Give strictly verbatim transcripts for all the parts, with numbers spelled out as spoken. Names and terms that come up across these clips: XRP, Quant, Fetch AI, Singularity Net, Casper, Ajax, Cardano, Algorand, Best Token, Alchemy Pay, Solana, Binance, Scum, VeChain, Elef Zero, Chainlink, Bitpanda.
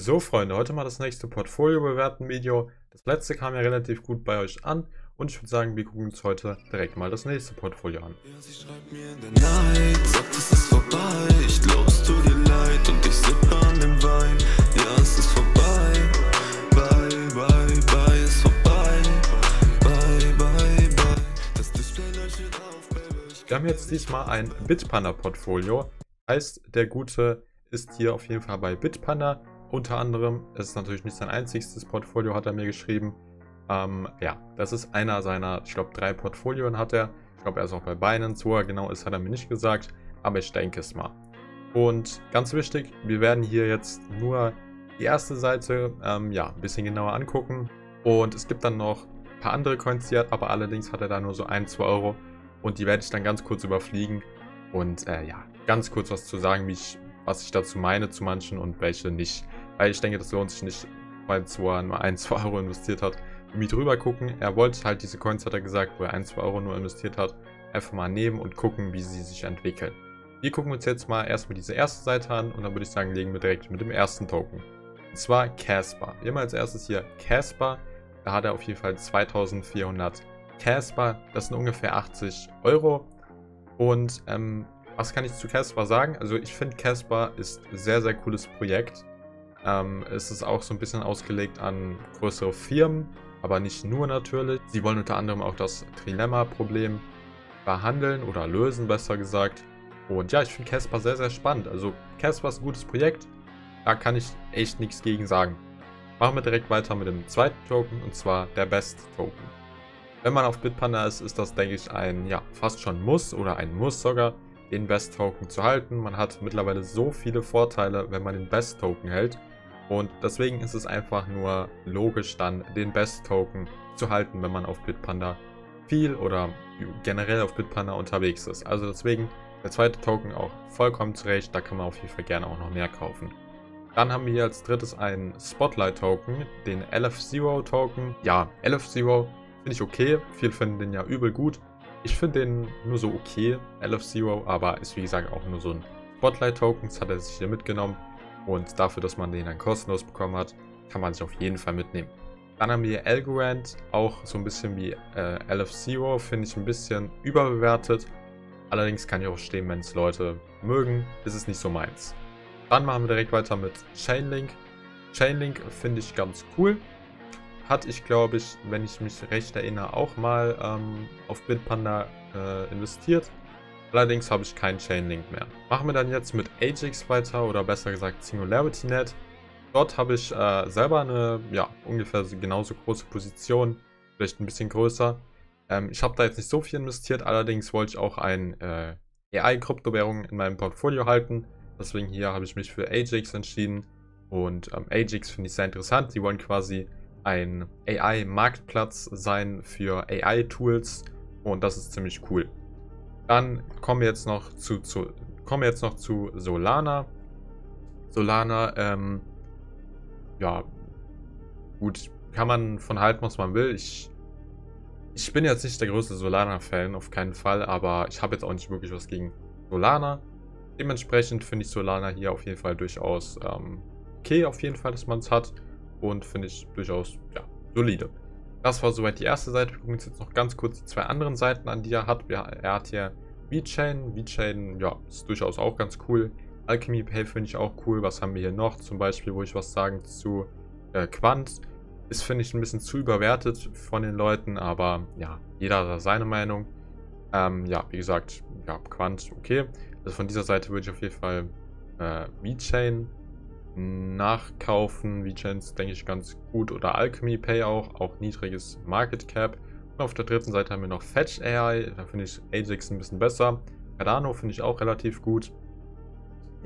So Freunde, heute mal das nächste Portfolio bewerten Video. Das letzte kam ja relativ gut bei euch an und ich würde sagen, wir gucken uns heute direkt mal das nächste Portfolio an. Ja, sie schreibt mir in der Night, sagt, es ist vorbei. Ich glaub, es tut ihr leid und ich sippe an dem Wein. Ja, es ist vorbei. Bye, bye, bye, ist vorbei. Bye, bye, bye. Das Display leuchtet auf, baby. Wir haben jetzt diesmal ein Bitpanda Portfolio. Heißt, der Gute ist hier auf jeden Fall bei Bitpanda. Unter anderem, es ist natürlich nicht sein einzigstes Portfolio, hat er mir geschrieben. Ähm, ja, das ist einer seiner, ich glaube, drei Portfolien hat er. Ich glaube, er ist auch bei Binance. Wo er genau ist, hat er mir nicht gesagt, aber ich denke es mal. Und ganz wichtig, wir werden hier jetzt nur die erste Seite ähm, ja, ein bisschen genauer angucken. Und es gibt dann noch ein paar andere Coins, die hat, aber allerdings hat er da nur so ein, zwei Euro. Und die werde ich dann ganz kurz überfliegen und äh, ja, ganz kurz was zu sagen, wie ich, was ich dazu meine zu manchen und welche nicht. Weil ich denke, das lohnt sich nicht, weil er nur ein, zwei Euro investiert hat. Mit drüber gucken, er wollte halt diese Coins, hat er gesagt, wo er ein, zwei Euro nur investiert hat, einfach mal nehmen und gucken, wie sie sich entwickeln. Wir gucken uns jetzt mal erstmal diese erste Seite an und dann würde ich sagen, legen wir direkt mit dem ersten Token. Und zwar Casper. Wir haben als erstes hier Casper, da hat er auf jeden Fall zweitausendvierhundert Casper, das sind ungefähr achtzig Euro. Und ähm, was kann ich zu Casper sagen? Also ich finde, Casper ist ein sehr, sehr cooles Projekt. Ähm, es ist auch so ein bisschen ausgelegt an größere Firmen, aber nicht nur natürlich. Sie wollen unter anderem auch das Trilemma-Problem behandeln oder lösen, besser gesagt. Und ja, ich finde Casper sehr, sehr spannend. Also Casper ist ein gutes Projekt, da kann ich echt nichts gegen sagen. Machen wir direkt weiter mit dem zweiten Token, und zwar der Best Token. Wenn man auf Bitpanda ist, ist das, denke ich, ein ja fast schon Muss oder ein Muss sogar, den Best Token zu halten. Man hat mittlerweile so viele Vorteile, wenn man den Best Token hält. Und deswegen ist es einfach nur logisch dann, den Best Token zu halten, wenn man auf Bitpanda viel oder generell auf Bitpanda unterwegs ist. Also deswegen der zweite Token auch vollkommen zurecht, da kann man auf jeden Fall gerne auch noch mehr kaufen. Dann haben wir hier als drittes einen Spotlight Token, den Elef Zero Token. Ja, Elef Zero finde ich okay, viele finden den ja übel gut. Ich finde den nur so okay, Elef Zero, aber ist wie gesagt auch nur so ein Spotlight Token, das hat er sich hier mitgenommen. Und dafür, dass man den dann kostenlos bekommen hat, kann man sich auf jeden Fall mitnehmen. Dann haben wir hier Algorand, auch so ein bisschen wie äh, Elef Zero, finde ich ein bisschen überbewertet. Allerdings kann ich auch verstehen, wenn es Leute mögen, ist es nicht so meins. Dann machen wir direkt weiter mit Chainlink. Chainlink finde ich ganz cool. Hat ich, glaube ich, wenn ich mich recht erinnere, auch mal ähm, auf Bitpanda äh, investiert. Allerdings habe ich keinen Chainlink mehr. Machen wir dann jetzt mit Ajax weiter oder besser gesagt Singularity Net. Dort habe ich äh, selber eine, ja, ungefähr genauso große Position, vielleicht ein bisschen größer. Ähm, ich habe da jetzt nicht so viel investiert, allerdings wollte ich auch ein äh, A I-Kryptowährung in meinem Portfolio halten. Deswegen hier habe ich mich für Ajax entschieden und ähm, Ajax finde ich sehr interessant. Sie wollen quasi ein A I-Marktplatz sein für A I-Tools und das ist ziemlich cool. Dann kommen wir jetzt noch zu, zu, kommen wir jetzt noch zu Solana. Solana, ähm, ja, gut, kann man von halten, was man will. Ich, ich bin jetzt nicht der größte Solana-Fan, auf keinen Fall, aber ich habe jetzt auch nicht wirklich was gegen Solana. Dementsprechend finde ich Solana hier auf jeden Fall durchaus ähm, okay, auf jeden Fall, dass man es hat und finde ich durchaus, ja, solide. Das war soweit die erste Seite. Wir gucken uns jetzt noch ganz kurz die zwei anderen Seiten an, die er hat. Er hat hier VeChain. VeChain, ja, ist durchaus auch ganz cool. Alchemy Pay finde ich auch cool. Was haben wir hier noch? Zum Beispiel, wo ich was sagen zu äh, Quant. Ist, finde ich, ein bisschen zu überwertet von den Leuten, aber ja, jeder hat da seine Meinung. Ähm, ja, wie gesagt, ja, Quant, okay. Also von dieser Seite würde ich auf jeden Fall äh, VeChain nachkaufen. VeChain ist, denke ich, ganz gut. Oder Alchemy Pay auch, auch niedriges Market Cap. Und auf der dritten Seite haben wir noch Fetch A I. Da finde ich Ajax ein bisschen besser. Cardano finde ich auch relativ gut.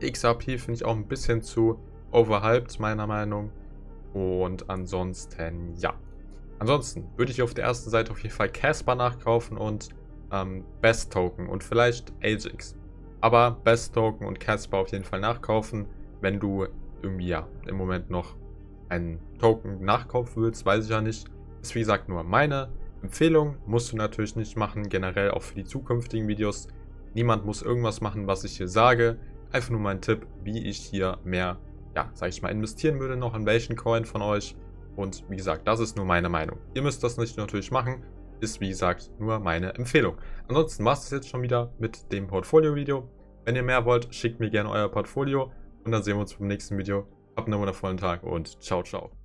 X R P finde ich auch ein bisschen zu overhyped, meiner Meinung. Und ansonsten, ja. Ansonsten würde ich auf der ersten Seite auf jeden Fall Casper nachkaufen und ähm, Best Token und vielleicht Ajax. Aber Best Token und Casper auf jeden Fall nachkaufen, wenn du irgendwie ja im Moment noch einen Token nachkaufen willst, weiß ich ja nicht. Ist wie gesagt nur meine Empfehlung, musst du natürlich nicht machen, generell auch für die zukünftigen Videos. Niemand muss irgendwas machen, was ich hier sage. Einfach nur mein Tipp, wie ich hier mehr ja, sage ich mal, investieren würde noch in welchen Coin von euch. Und wie gesagt, das ist nur meine Meinung. Ihr müsst das nicht natürlich machen, ist wie gesagt nur meine Empfehlung. Ansonsten war es jetzt schon wieder mit dem Portfolio-Video. Wenn ihr mehr wollt, schickt mir gerne euer Portfolio und dann sehen wir uns beim nächsten Video. Habt einen wundervollen Tag und ciao, ciao.